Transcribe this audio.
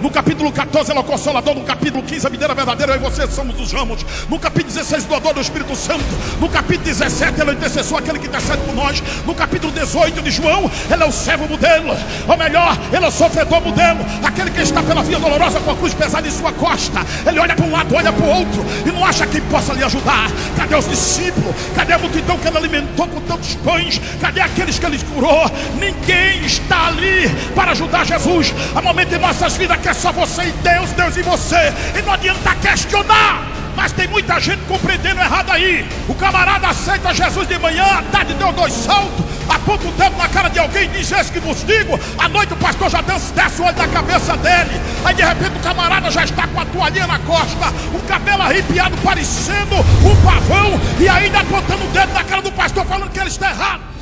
No capítulo 14 ela é o Consolador, no capítulo 15 a videira verdadeira, eu e você somos os ramos. No capítulo 16 doador do Espírito Santo. No capítulo 17 ela é o intercessor, aquele que intercede por nós. No capítulo 18 de João, ela é o servo modelo, ou melhor, ele é o sofredor modelo, aquele que está pela via dolorosa com a cruz pesada em sua costa. Ele olha para um lado, olha para o outro e não acha quem possa lhe ajudar. Cadê os discípulos? Cadê a multidão que ele alimentou com tantos pães? Cadê aqueles que ele curou? Ninguém está ali para ajudar Jesus. Há momento em nossas vidas que é só você e Deus, Deus e você, e não adianta questionar. Mas tem muita gente compreendendo errado aí. O camarada aceita Jesus de manhã, à tarde deu dois saltos, aponta o dedo na cara de alguém e diz: esse que vos digo. À noite o pastor já desce o olho da cabeça dele. Aí de repente o camarada já está com a toalhinha na costa, o cabelo arrepiado parecendo um pavão, e ainda apontando o dedo na cara do pastor falando que ele está errado.